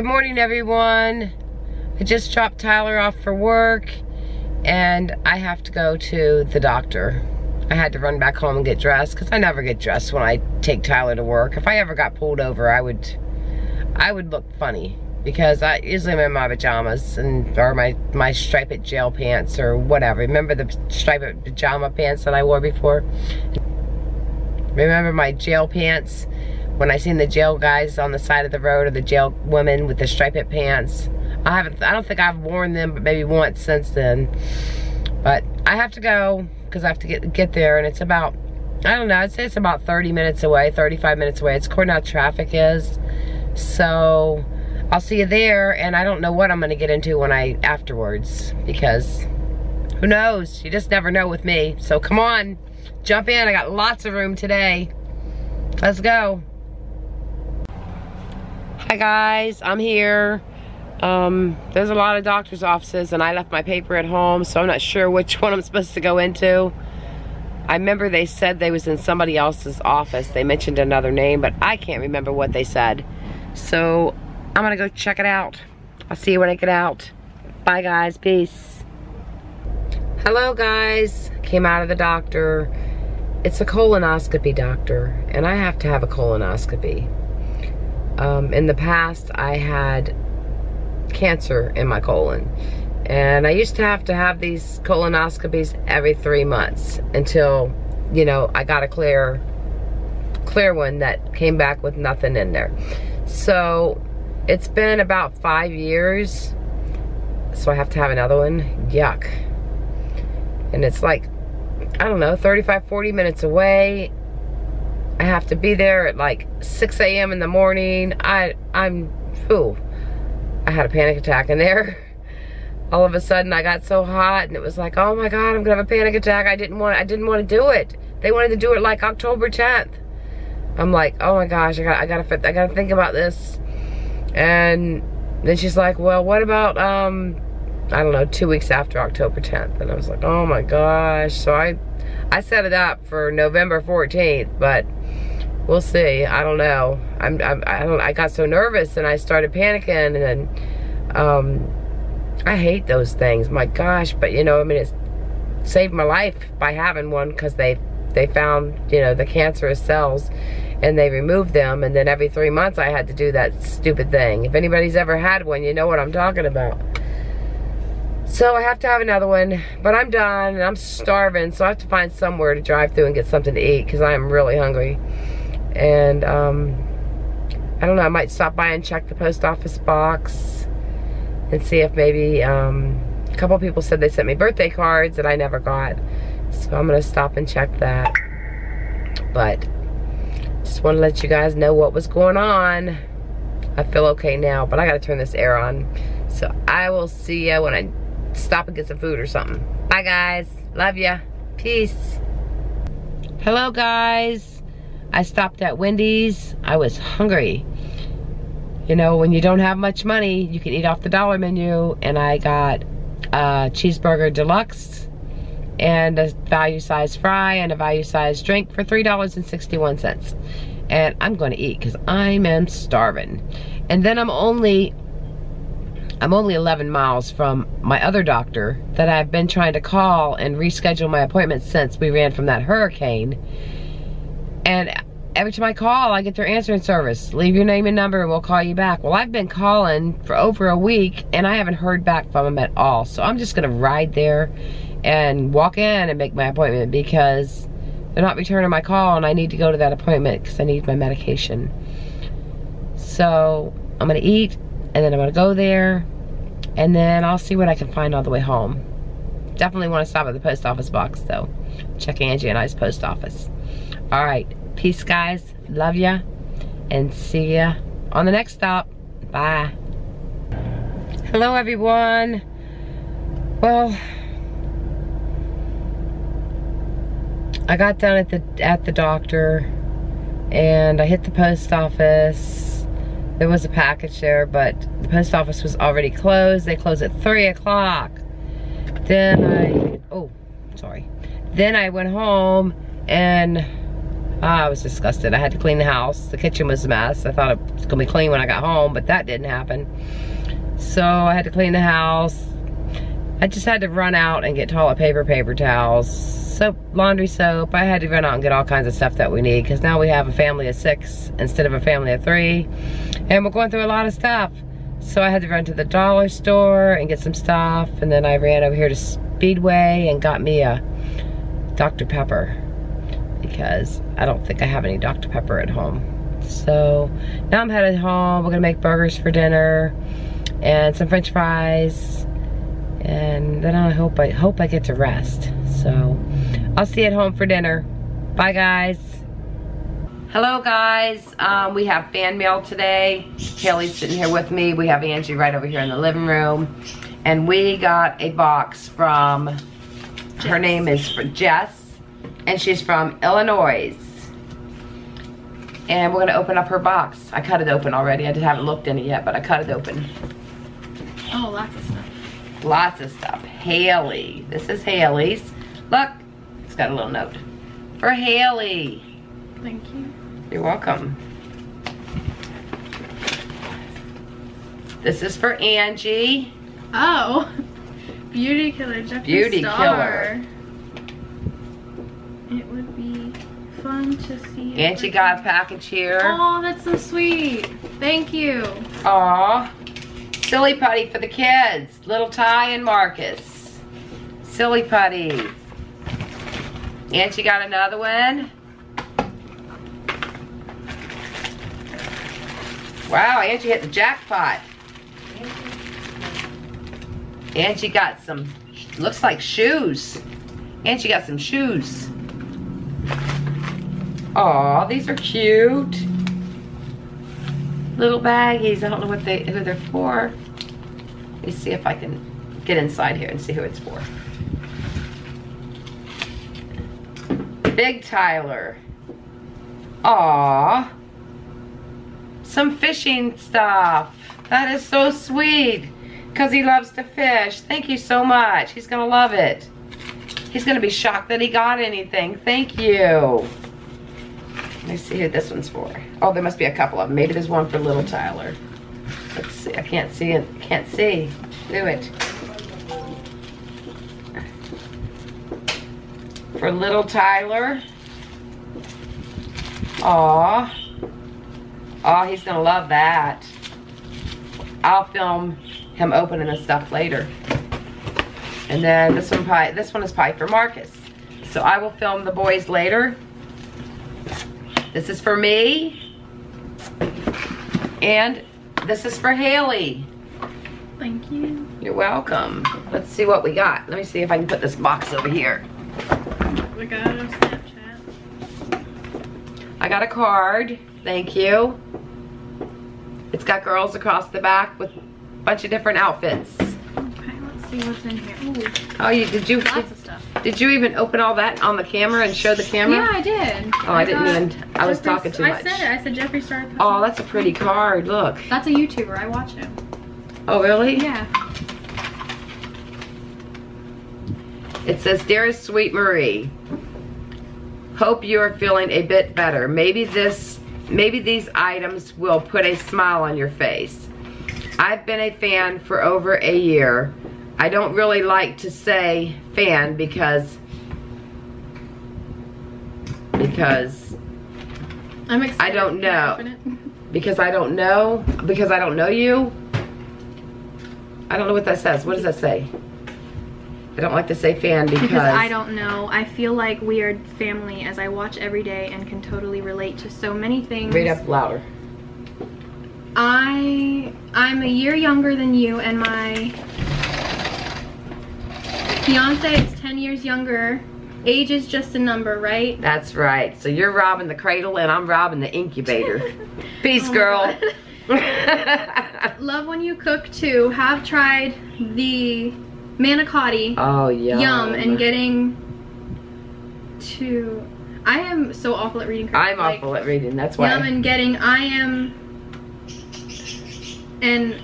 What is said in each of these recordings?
Good morning, everyone. I just dropped Tyler off for work and I have to go to the doctor. I had to run back home and get dressed because I never get dressed when I take Tyler to work. If I ever got pulled over, I would look funny because I usually am in my pajamas and or my striped jail pants or whatever. Remember the striped pajama pants that I wore before? Remember my jail pants? When I seen the jail guys on the side of the road or the jail women with the striped pants. I don't think I've worn them but maybe once since then. But I have to go because I have to get there, and it's about, I don't know, I'd say it's about 30 minutes away, 35 minutes away. It's according to how traffic is. So I'll see you there, and I don't know what I'm gonna get into when afterwards because who knows? You just never know with me. So come on, jump in. I got lots of room today. Let's go. Hi guys, I'm here. There's a lot of doctor's offices and I left my paper at home, so I'm not sure which one I'm supposed to go into. I remember they said they was in somebody else's office. They mentioned another name, but I can't remember what they said. So I'm gonna go check it out. I'll see you when I get out. Bye guys, peace. Hello guys, came out of the doctor. It's a colonoscopy doctor and I have to have a colonoscopy. In the past I had cancer in my colon and I used to have these colonoscopies every 3 months until, you know, I got a clear one that came back with nothing in there. So it's been about 5 years, so I have to have another one. Yuck. And it's like, I don't know, 35-40 minutes away. I have to be there at like 6 a.m. in the morning. I had a panic attack in there. All of a sudden I got so hot and it was like, oh my God, I'm gonna have a panic attack. I didn't want to do it. They wanted to do it like October 10th. I'm like, oh my gosh, I gotta think about this. And then she's like, well, what about, I don't know, 2 weeks after October 10th. And I was like, oh my gosh. So I set it up for November 14th, but we'll see. I don't know. I got so nervous and I started panicking, and then I hate those things. My gosh, but you know, I mean, it's saved my life by having one because they found, you know, the cancerous cells and they removed them, and then every 3 months I had to do that stupid thing. If anybody's ever had one, you know what I'm talking about. So I have to have another one, but I'm done and I'm starving, so I have to find somewhere to drive through and get something to eat because I am really hungry. And I don't know, I might stop by and check the post office box and see if maybe a couple people said they sent me birthday cards that I never got, so I'm gonna stop and check that. But just want to let you guys know what was going on. I feel okay now, but I gotta turn this air on. So I will see ya when I stop and get some food or something. Bye guys, love ya, peace. Hello guys, I stopped at Wendy's. I was hungry. You know, when you don't have much money, you can eat off the dollar menu, and I got a cheeseburger deluxe and a value size fry and a value size drink for $3.61. And I'm gonna eat because I am starving. And then I'm only 11 miles from my other doctor that I've been trying to call and reschedule my appointment since we ran from that hurricane. And every time I call, I get their answering service. Leave your name and number and we'll call you back. Well, I've been calling for over a week and I haven't heard back from them at all. So I'm just gonna ride there and walk in and make my appointment because they're not returning my call and I need to go to that appointment because I need my medication. So I'm gonna eat and then I'm gonna go there and then I'll see what I can find all the way home. Definitely wanna stop at the post office box though. Check Angie and I's post office. All right, peace guys, love ya, and see ya on the next stop, bye. Hello everyone. Well, I got down at the doctor and I hit the post office. There was a package there, but the post office was already closed. They close at 3 o'clock. Then I went home and I was disgusted. I had to clean the house. The kitchen was a mess. I thought it was gonna be clean when I got home, but that didn't happen. So I had to clean the house. I just had to run out and get toilet paper, paper towels, soap, laundry soap. I had to run out and get all kinds of stuff that we need, because now we have a family of 6 instead of a family of 3. And we're going through a lot of stuff. So I had to run to the dollar store and get some stuff. And then I ran over here to Speedway and got me a Dr. Pepper, because I don't think I have any Dr. Pepper at home. So now I'm headed home. We're gonna make burgers for dinner and some french fries. And then I hope I get to rest. So I'll see you at home for dinner. Bye, guys. Hello, guys. We have fan mail today. Hailie's sitting here with me. We have Angie right over here in the living room. And we got a box from, her name is Jess. And she's from Illinois. And we're gonna open up her box. I cut it open already. I just haven't looked in it yet, but I cut it open. Oh, lots of stuff. Lots of stuff. Hailie. This is Hailie's. Look, it's got a little note. For Hailie. Thank you. You're welcome. This is for Angie. Oh. Beauty Killer, Jeffree Star. Beauty Killer. It would be fun to see. Angie got a package here. Oh, that's so sweet. Thank you. Aw. Silly putty for the kids. Little Ty and Marcus. Silly putty. And she got another one. Wow, Angie hit the jackpot. Angie got some, looks like shoes. Angie got some shoes. Aw, these are cute. Little baggies. I don't know what who they're for. Let me see if I can get inside here and see who it's for. Big Tyler. Aww. Some fishing stuff. That is so sweet, because he loves to fish. Thank you so much. He's going to love it. He's going to be shocked that he got anything. Thank you. Let me see who this one's for. Oh, there must be a couple of them. Maybe there's one for little Tyler. Let's see. I can't see it. Can't see. Do it. For little Tyler. Aw. Aw, he's going to love that. I'll film him opening this stuff later. And then this one is probably for Marcus. So I will film the boys later. This is for me, and this is for Hailie. Thank you. You're welcome. Let's see what we got. Let me see if I can put this box over here. We got it on Snapchat. I got a card. Thank you. It's got girls across the back with a bunch of different outfits. Okay, let's see what's in here. Ooh. Oh, did you? Lots of stuff. Did you even open all that on the camera and show the camera? Yeah, I did. Oh, I didn't even. I was talking too much. I said it. I said Jeffree Star. Oh, that's a pretty card. Look. That's a YouTuber. I watch him. Oh, really? Yeah. It says, "Dearest Sweet Marie, hope you are feeling a bit better. Maybe these items will put a smile on your face. I've been a fan for over a year. I don't really like to say fan because I'm excited. I don't know. Because I don't know you. I don't know what that says. What does that say? I don't like to say fan because I don't know. I feel like we are family as I watch every day and can totally relate to so many things. Read up louder. I'm a year younger than you, and my fiance is 10 years younger. Age is just a number, right? That's right. So you're robbing the cradle and I'm robbing the incubator. Peace, girl. Love when you cook too. Have tried the manicotti. Oh, yum. And getting to... I am so awful at reading. I'm like, awful at reading. That's why. Yum and getting... I am an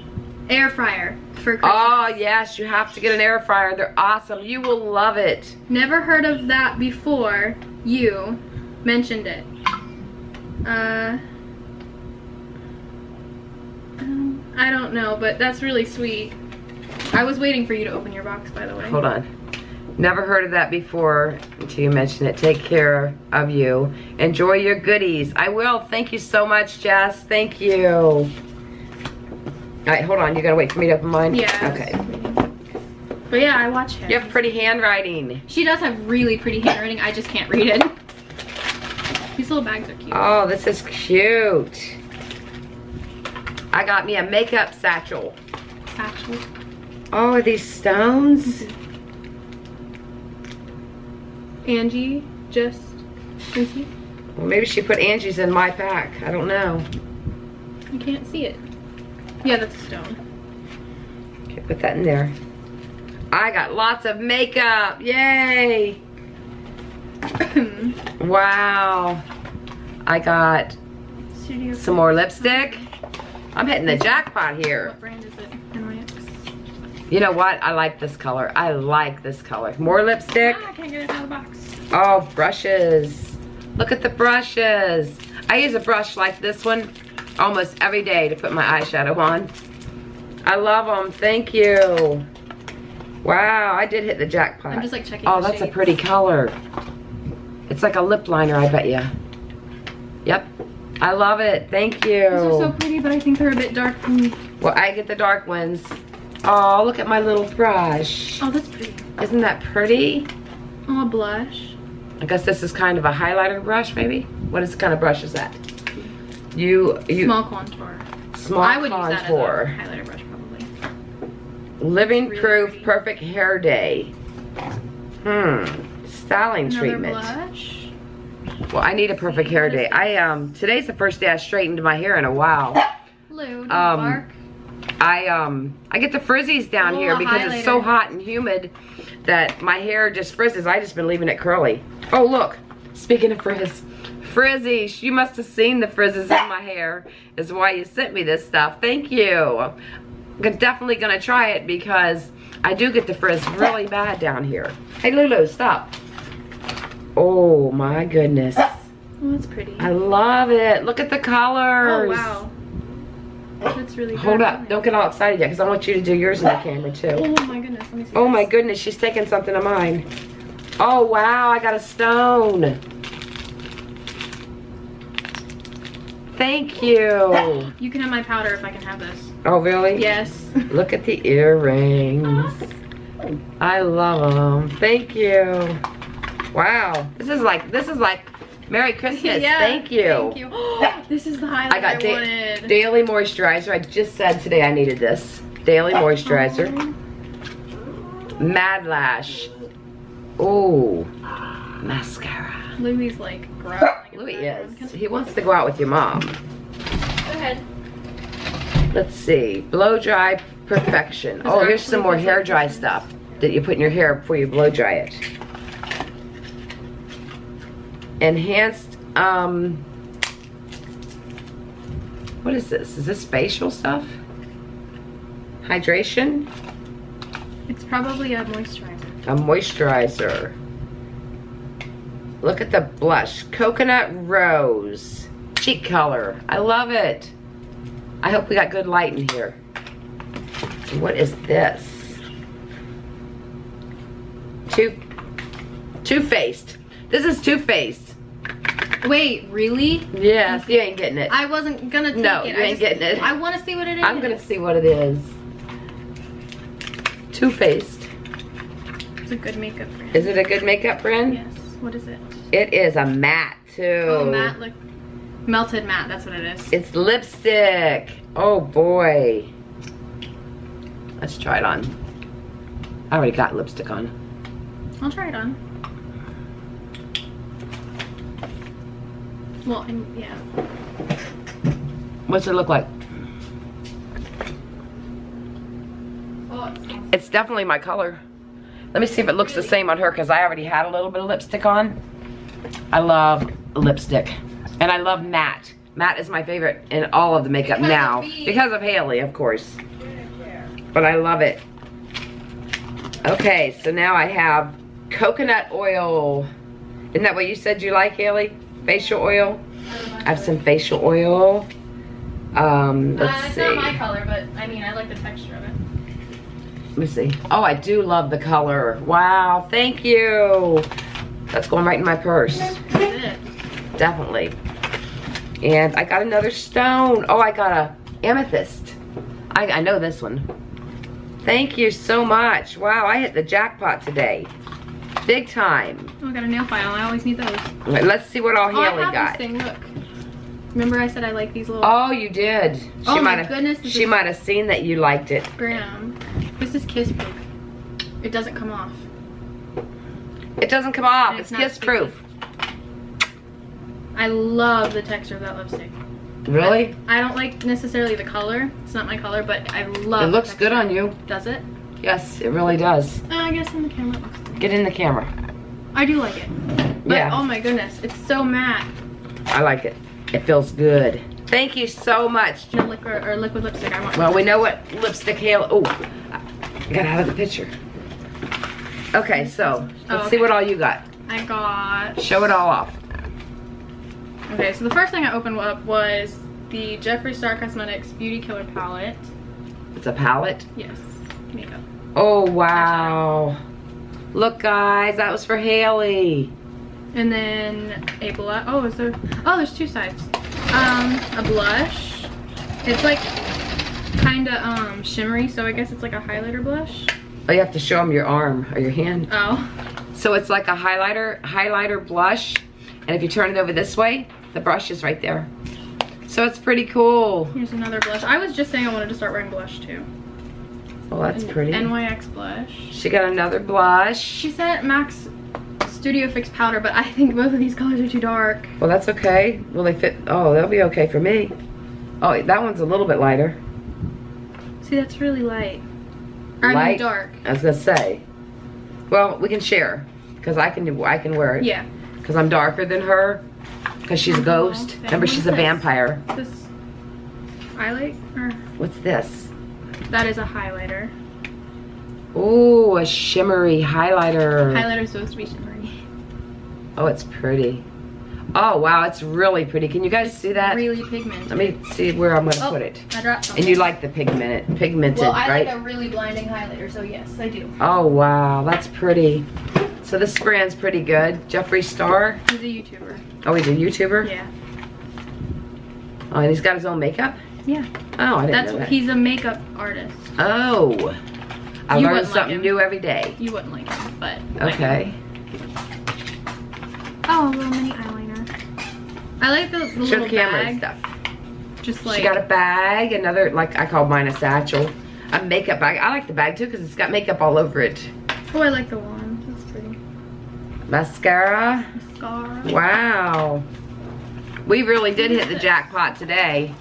air fryer. Oh yes, you have to get an air fryer. They're awesome. You will love it. Never heard of that before you mentioned it. I don't know, but that's really sweet. I was waiting for you to open your box, by the way. Hold on. Never heard of that before until you mentioned it. Take care of you. Enjoy your goodies. I will. Thank you so much, Jess. Thank you. All right, hold on. You gotta wait for me to open mine? Yeah. Okay. But yeah, I watch him. You have pretty handwriting. She does have really pretty handwriting. I just can't read it. These little bags are cute. Oh, this is cute. I got me a makeup satchel. Satchel? Oh, are these stones? Mm-hmm. Angie, just Lucy. Well, maybe she put Angie's in my pack. I don't know. You can't see it. Yeah, that's a stone. Okay, put that in there. I got lots of makeup. Yay! Wow. I got Studio some more lipstick. I'm hitting the jackpot here. What brand is it? NYX. You know what? I like this color. I like this color. More lipstick. Ah, I can't get it out of the box. Oh, brushes. Look at the brushes. I use a brush like this one almost every day to put my eyeshadow on. I love them. Thank you. Wow, I did hit the jackpot. I'm just like checking. Oh, that's shades. A pretty color. It's like a lip liner, I bet you. Yep. I love it. Thank you. These are so pretty, but I think they're a bit dark for me. Well, I get the dark ones. Oh, look at my little brush. Oh, that's pretty. Isn't that pretty? Oh, a blush. I guess this is kind of a highlighter brush, maybe? What is kind of brush is that? Small contour. Small I would contour. Use that as a highlighter brush, probably. Living really Proof pretty. Perfect Hair Day. Styling Another treatment. Blush. Well, I need a perfect hair day. Today's the first day I straightened my hair in a while. I get the frizzies down here because it's so hot and humid that my hair just frizzes. I just been leaving it curly. Oh, look. Speaking of frizzies, you must have seen the frizzes in my hair. Is why you sent me this stuff. Thank you. I'm definitely gonna try it because I do get the frizz really bad down here. Hey, Lulu, stop. Oh my goodness. Oh, that's pretty. I love it. Look at the colors. Oh, wow. That's really good. Hold up. Don't get all excited yet because I want you to do yours in the camera too. Oh my goodness. Let me see. Oh my goodness. She's taking something of mine. Oh wow. I got a stone. Thank you. You can have my powder if I can have this. Oh, really? Yes. Look at the earrings. I love them. Thank you. Wow, this is like Merry Christmas. Yeah, thank you. Thank you. This is the highlight I got. Daily moisturizer. I just said today I needed this daily moisturizer. Mad Lash. Oh, mascara. Louie's like growling. Louie is. He wants to go out with your mom. Go ahead. Let's see. Blow dry perfection. Oh, here's some more hair dry stuff that you put in your hair before you blow dry it. Enhanced, what is this? Is this facial stuff? Hydration? It's probably a moisturizer. A moisturizer. Look at the blush. Coconut Rose. Cheek color. I love it. I hope we got good light in here. What is this? Too Faced. This is Too Faced. Wait, really? Yes, you ain't getting it. I wasn't gonna take it. No, you ain't getting it. I want to see what it is. I'm gonna see what it is. Too Faced. It's a good makeup brand. Is it a good makeup brand? Yes. What is it? It is a matte too. Oh, matte look, melted matte. That's what it is. It's lipstick. Oh boy. Let's try it on. I already got lipstick on. I'll try it on. Well, yeah. What's it look like? Oh, it's definitely my color. Let me see if it looks the same on her because I already had a little bit of lipstick on. I love lipstick. And I love matte. Matte is my favorite in all of the makeup now. Because of Hailie, of course. But I love it. Okay, so now I have coconut oil. Isn't that what you said you like, Hailie? Facial oil. I have some facial oil. Let's see. It's not my color, but I mean, I like the texture of it. Let me see. Oh, I do love the color. Wow, thank you. That's going right in my purse. That's it. Definitely. And I got another stone. Oh, I got a amethyst. I know this one. Thank you so much. Wow, I hit the jackpot today. Big time. Oh, I got a nail file. I always need those. Wait, let's see what all Hailie got. This thing. Look. Remember I said I like these little... Oh, you did. She oh, my goodness. She might have seen that you liked it. Graham. This is Kiss Proof. It doesn't come off. It doesn't come off. And it's Kiss Proof. I love the texture of that lipstick. Really? I don't like necessarily the color. It's not my color, but I love it. It looks good on you. Does it? Yes, it really does. I guess in the camera. Get in the camera. I do like it. But yeah. Oh my goodness, it's so matte. I like it. It feels good. Thank you so much. No liquid or liquid lipstick. I want. Well, we know what lipstick Hailie. Oh, I got out of the picture. Okay, so let's see what all you got. I got. Show it all off. Okay, so the first thing I opened up was the Jeffree Star Cosmetics Beauty Killer palette. It's a palette? Yes. Makeup. Oh wow! Eyeshadow. Look, guys, that was for Hailie. And then a blush. Oh, is there? Oh, there's two sides. A blush. It's like kind of shimmery, so I guess it's like a highlighter blush. Oh, you have to show them your arm or your hand. Oh. So it's like a highlighter blush, and if you turn it over this way, the brush is right there. So it's pretty cool. Here's another blush. I was just saying I wanted to start wearing blush too. Well, that's pretty. NYX blush. She got another blush. She said Max Studio Fix powder, but I think both of these colors are too dark. Well, that's okay. Will they fit? Oh, that'll be okay for me. Oh, that one's a little bit lighter. See, that's really light. Or light? I mean dark. I was gonna say. Well, we can share because I can wear it. Yeah. Because I'm darker than her. Because she's a ghost. Vampire. Remember, she's a vampire. This highlight or what's this? That is a highlighter. Ooh, a shimmery highlighter. Highlighter's supposed to be shimmery. Oh, it's pretty. Oh, wow, it's really pretty. Can you guys see that? Really pigmented. Let me see where I'm going to put it. I dropped something. And you like the pigmented, well, I right? I like a really blinding highlighter, so yes, I do. Oh, wow, that's pretty. So this brand's pretty good. Jeffree Star. He's a YouTuber. Oh, he's a YouTuber? Yeah. Oh, and he's got his own makeup? Yeah. Oh, I didn't know that. He's a makeup artist. Oh. I learn something new every day. You wouldn't like him, but... Okay. Oh, a little mini eyeliner. I like the little bag. Show the camera and stuff. Just like... She got a bag, another, like, I call mine a satchel. A makeup bag. I like the bag, too, because it's got makeup all over it. Oh, I like the wand. That's pretty. Mascara. Mascara. Wow. We really did hit the jackpot today.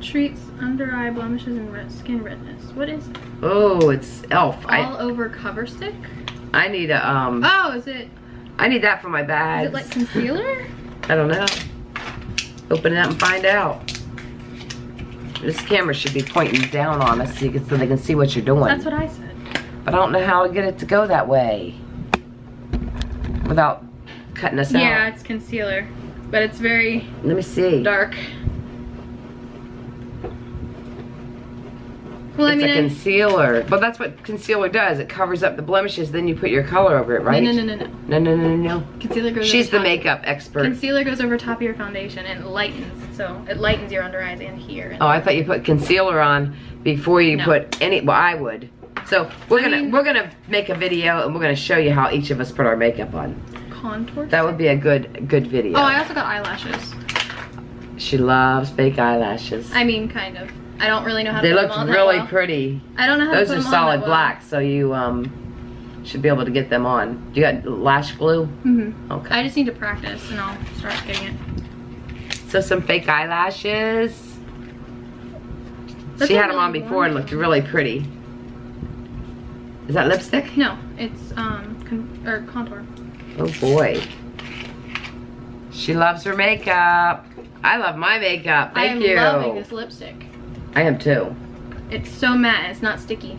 Treats under eye blemishes and skin redness. What is it? Oh, it's e.l.f. All over cover stick? I need a Oh, is it? I need that for my bag. Is it like concealer? I don't know. Open it up and find out. This camera should be pointing down on us so they can see what you're doing. That's what I said. But I don't know how to get it to go that way without cutting us out. Yeah, it's concealer, but it's very. Let me see. Dark. Well, it's a concealer. But that's what concealer does. It covers up the blemishes, then you put your color over it, right? No. Concealer goes She's over the makeup expert. Concealer goes over top of your foundation and lightens. So it lightens your under eyes and here. And oh, I thought you put concealer on before you put any. Well, I would. So we're gonna make a video and we're gonna show you how each of us put our makeup on. Contour. That would be a good video. Oh, I also got eyelashes. She loves fake eyelashes. I mean, kind of. I don't really know how to put them on. They look really pretty. I don't know how to put them on. Those are solid black, so you should be able to get them on. You got lash glue? Mm-hmm. Okay. I just need to practice and I'll start getting it. So some fake eyelashes. She had them on before and looked really pretty. Is that lipstick? No, it's contour. Oh boy. She loves her makeup. I love my makeup. Thank you. I am loving this lipstick. I am too. It's so matte, it's not sticky.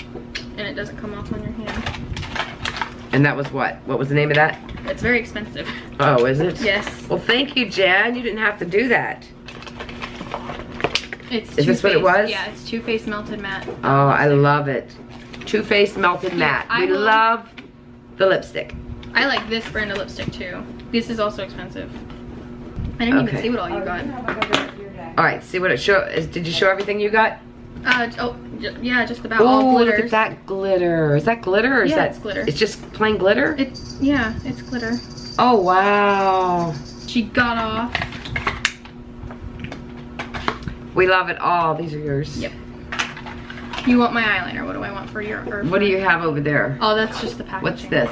And it doesn't come off on your hand. And that was what? What was the name of that? It's very expensive. Oh, is it? Yes. Well, thank you, Jan. You didn't have to do that. It's Too Faced. Is this what it was? Yeah, it's Too Faced Melted Matte. Oh, I love it. Too Faced Melted Matte. We love the lipstick. I like this brand of lipstick too. This is also expensive. I didn't even see what all you got. All right, see what it shows. Did you show everything you got? Yeah, just about all glitters. Look at that glitter. Is that glitter or is that? It's glitter. It's just plain glitter? It's, yeah, it's glitter. Oh, wow. She got off. We love it all. These are yours. Yep. You want my eyeliner. What do I want for your? What do you have over there? Oh, that's just the packaging. What's this?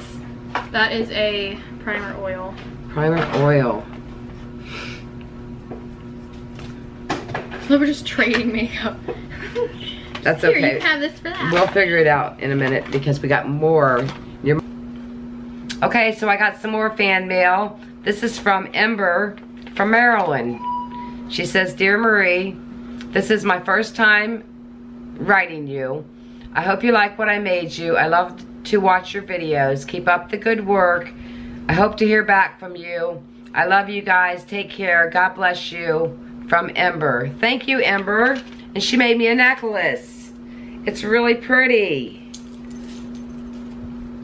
That is a primer oil. Primer oil. So we're just trading makeup. That's okay. Here, you have this for that. We'll figure it out in a minute because we got more. Okay, so I got some more fan mail. This is from Ember from Maryland. She says, Dear Marie, this is my first time writing you. I hope you like what I made you. I love to watch your videos. Keep up the good work. I hope to hear back from you. I love you guys. Take care. God bless you. From Ember. Thank you, Ember. And she made me a necklace. It's really pretty.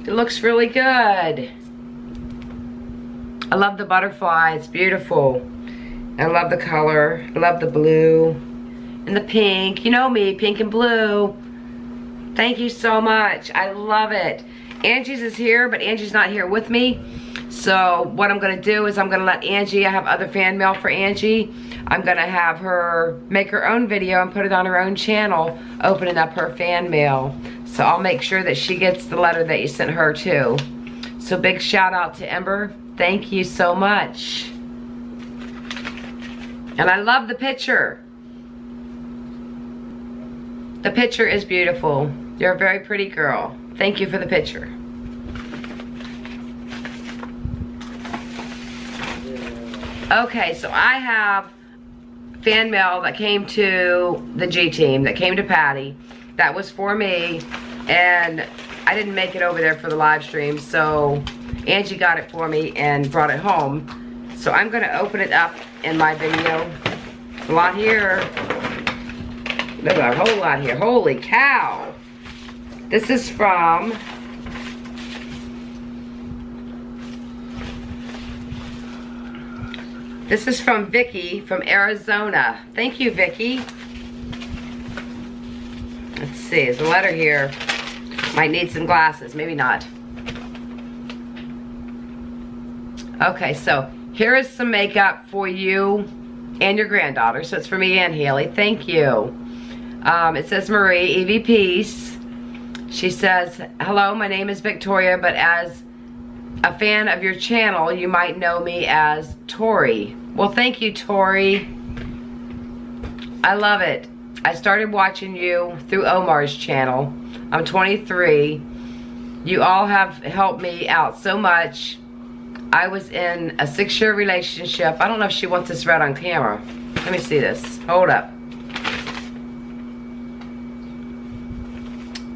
It looks really good. I love the butterfly. It's beautiful. I love the color. I love the blue and the pink. You know me, pink and blue. Thank you so much. I love it. Angie's is here, but Angie's not here with me. So what I'm going to do is I'm going to let Angie, I have other fan mail for Angie. I'm gonna have her make her own video and put it on her own channel, opening up her fan mail. So I'll make sure that she gets the letter that you sent her too. So big shout out to Ember. Thank you so much. And I love the picture. The picture is beautiful. You're a very pretty girl. Thank you for the picture. Okay, so I have fan mail that came to the G team, that came to Patty, that was for me, and I didn't make it over there for the live stream, so Angie got it for me and brought it home. So I'm gonna open it up in my video. A lot here. There's a whole lot here. Holy cow. This is from Vicky from Arizona. Thank you, Vicky. Let's see, there's a letter here. Might need some glasses, maybe not. Okay, so here is some makeup for you and your granddaughter. So it's for me and Hailie. Thank you. It says Marie, Evie Peace. She says, hello, my name is Victoria, but as a fan of your channel, you might know me as Tori. Well, thank you, Tori. I love it. I started watching you through Omar's channel. I'm 23. You all have helped me out so much. I was in a 6-year relationship. I don't know if she wants this read on camera. Let me see this. Hold up.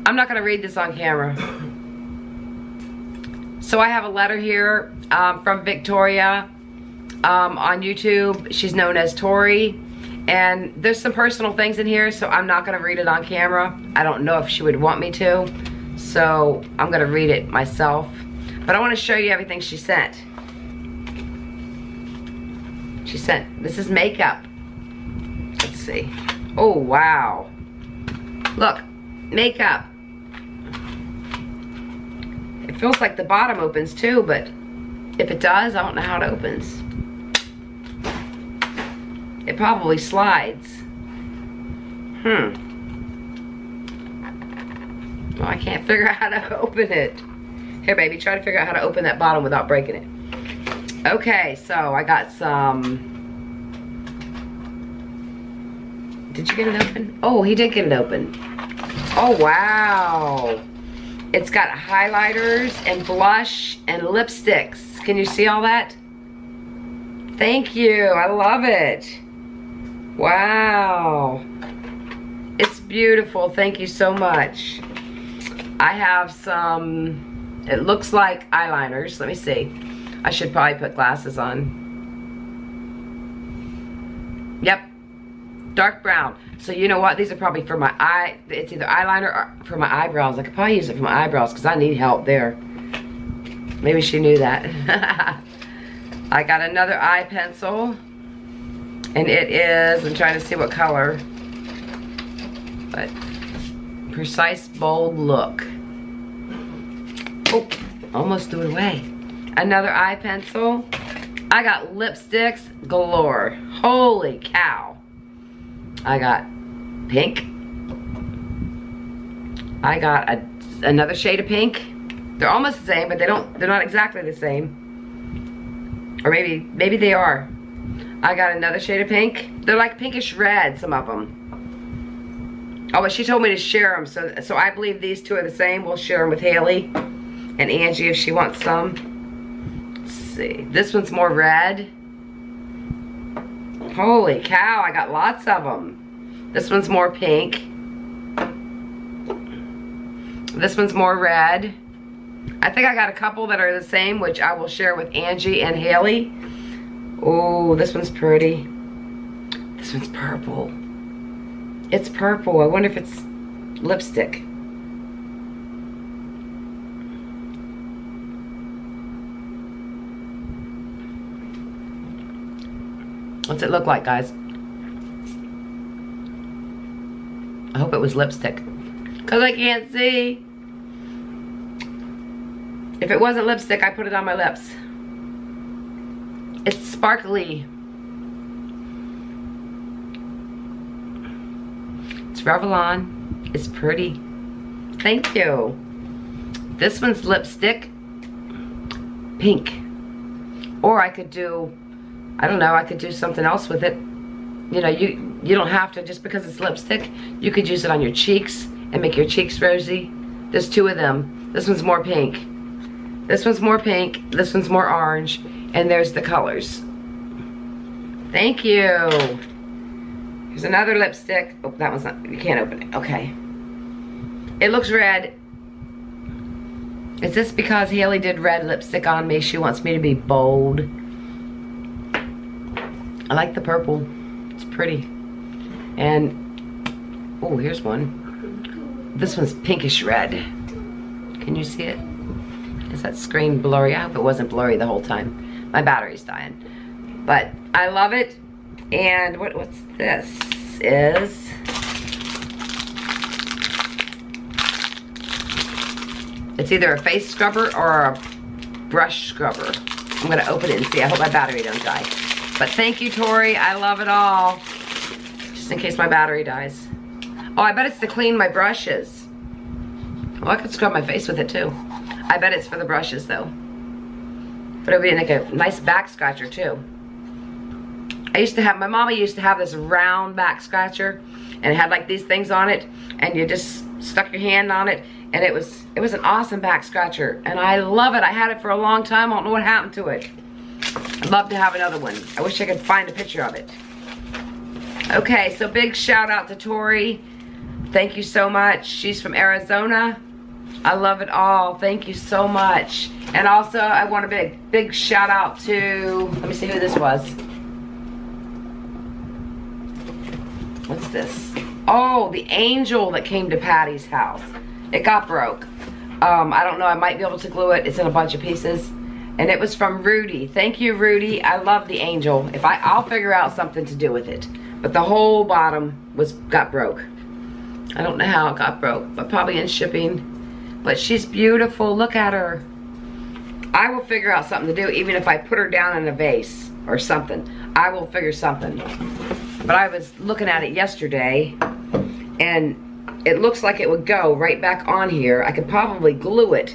I'm not going to read this on camera. So I have a letter here from Victoria. On YouTube, she's known as Tori, and there's some personal things in here, so I'm not gonna read it on camera. I don't know if she would want me to, so I'm gonna read it myself, but I want to show you everything she sent. This is makeup. Let's see. Oh wow, look, makeup. It feels like the bottom opens too, but if it does, I don't know how it opens. It probably slides. Well, I can't figure out how to open it. Here, baby, try to figure out how to open that bottom without breaking it. Okay, so I got some... Did you get it open? Oh, he did get it open. Oh, wow. It's got highlighters and blush and lipsticks. Can you see all that? Thank you. I love it. Wow. It's beautiful. Thank you so much. I have some, it looks like eyeliners. Let me see. I should probably put glasses on. Yep. Dark brown. So you know what? These are probably for my eye. It's either eyeliner or for my eyebrows. I could probably use it for my eyebrows because I need help there. Maybe she knew that. I got another eye pencil. And it is, I'm trying to see what color. But Precise Bold Look. Oh, almost threw it away. Another eye pencil. I got lipsticks galore. Holy cow. I got pink. I got another shade of pink. They're almost the same, but they're not exactly the same. Or maybe they are. I got another shade of pink. They're like pinkish red, some of them. Oh, but she told me to share them, so I believe these two are the same. We'll share them with Hailie and Angie if she wants some. Let's see. This one's more red. Holy cow, I got lots of them. This one's more pink. This one's more red. I think I got a couple that are the same, which I will share with Angie and Hailie. Oh, this one's pretty. This one's purple. It's purple. I wonder if it's lipstick. What's it look like, guys? I hope it was lipstick, because I can't see. If it wasn't lipstick, I put it on my lips. It's sparkly. It's Revlon. It's pretty. Thank you. This one's lipstick. Pink. Or I could do, I don't know, I could do something else with it. You know, you don't have to, just because it's lipstick, you could use it on your cheeks and make your cheeks rosy. There's two of them. This one's more pink. This one's more pink. This one's more orange. And there's the colors. Thank you. Here's another lipstick. Oh, that one's not, you can't open it. Okay. It looks red. Is this because Hailie did red lipstick on me? She wants me to be bold. I like the purple. It's pretty. And, oh, here's one. This one's pinkish red. Can you see it? Is that screen blurry? I hope it wasn't blurry the whole time. My battery's dying. But I love it. And what's this is? It's either a face scrubber or a brush scrubber. I'm going to open it and see. I hope my battery don't die. But thank you, Tori. I love it all. Just in case my battery dies. Oh, I bet it's to clean my brushes. Well, I could scrub my face with it too. I bet it's for the brushes though. But it would be like a nice back scratcher too. I used to have, my mama used to have this round back scratcher, and it had like these things on it, and you just stuck your hand on it, and it was an awesome back scratcher, and I love it. I had it for a long time. I don't know what happened to it. I'd love to have another one. I wish I could find a picture of it. Okay, so big shout out to Tori. Thank you so much. She's from Arizona. I love it all. Thank you so much. And also, I want a big shout out to, let me see who this was. What's this? Oh, the angel that came to Patty's house. It got broke. I don't know, I might be able to glue it. It's in a bunch of pieces. And it was from Rudy. Thank you, Rudy. I love the angel. If I'll figure out something to do with it. But the whole bottom got broke. I don't know how it got broke, but probably in shipping. But she's beautiful, look at her. I will figure out something to do, even if I put her down in a vase or something. I will figure something. But I was looking at it yesterday, and it looks like it would go right back on here. I could probably glue it,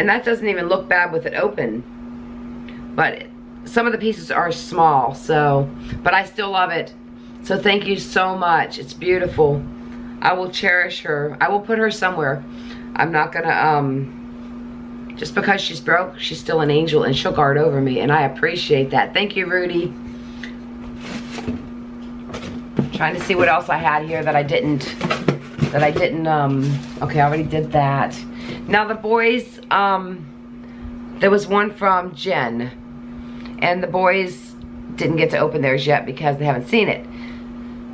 and that doesn't even look bad with it open. But some of the pieces are small, so, but I still love it. So thank you so much. It's beautiful. I will cherish her. I will put her somewhere. I'm not gonna, just because she's broke, she's still an angel, and she'll guard over me, and I appreciate that. Thank you, Rudy. I'm trying to see what else I had here that I didn't, okay, I already did that. Now the boys, There was one from Jen, and the boys didn't get to open theirs yet because they haven't seen it.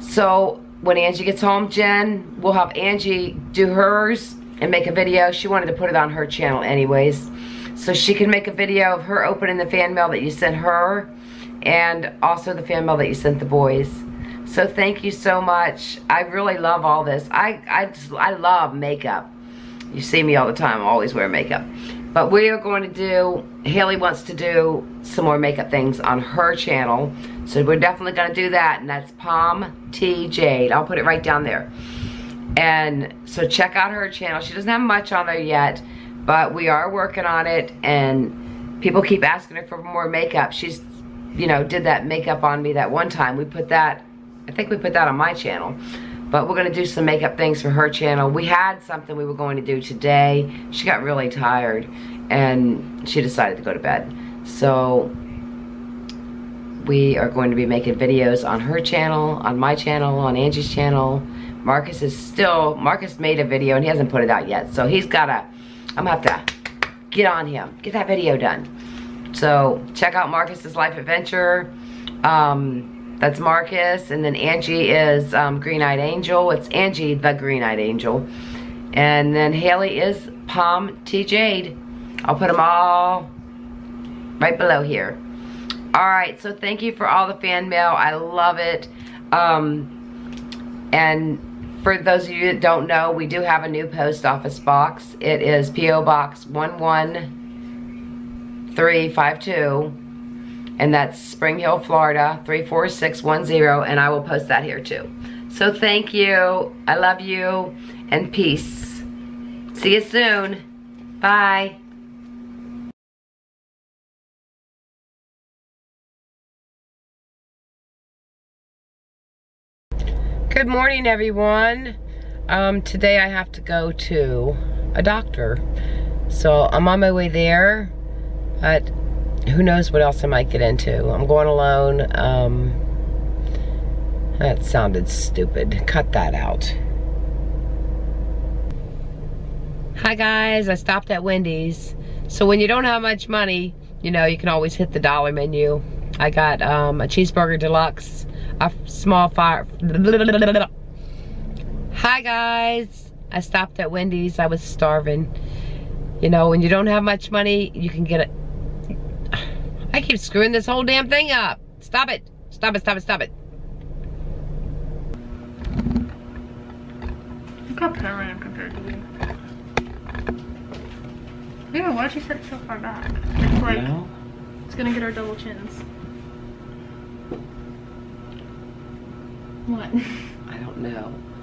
So when Angie gets home, Jen, we'll have Angie do hers and make a video. She wanted to put it on her channel anyways. So she can make a video of her opening the fan mail that you sent her, and also the fan mail that you sent the boys. So thank you so much. I really love all this. I love makeup. You see me all the time. I always wear makeup. But we are going to do, Hailie wants to do some more makeup things on her channel. So we're definitely going to do that. And that's Pom T. Jade. I'll put it right down there. And so check out her channel. She doesn't have much on there yet, but we are working on it. And people keep asking her for more makeup. She's, you know, did that makeup on me that one time. We put that, I think we put that on my channel. But we're going to do some makeup things for her channel. We had something we were going to do today. She got really tired, and she decided to go to bed. So we are going to be making videos on her channel, on my channel, on Angie's channel. Marcus is still, Marcus made a video, and he hasn't put it out yet. So he's got to, I'm going to have to get on him. Get that video done. So check out Marcus's Life Adventure. That's Marcus, and then Angie is Green Eyed Angel. It's Angie the Green Eyed Angel. And then Hailie is Pom T. Jade. I'll put them all right below here. Alright, so thank you for all the fan mail. I love it. And for those of you that don't know, we do have a new post office box. It is P.O. Box 11352. And that's Spring Hill, Florida, 34610, and I will post that here too. So thank you. I love you, and peace. See you soon. Bye. Good morning, everyone. Today I have to go to a doctor. So I'm on my way there, but who knows what else I might get into. I'm going alone. That sounded stupid. Cut that out. Hi guys, I stopped at Wendy's. So when you don't have much money, you know, you can always hit the dollar menu. I got a cheeseburger deluxe, a small fire. Hi guys, I stopped at Wendy's. I was starving. You know, when you don't have much money, you can get a, I keep screwing this whole damn thing up. Stop it. Stop it, stop it, stop it. Look how pale I am compared to you. Ew, why'd you sit so far back? It's like, no. It's gonna get our double chins. What? I don't know.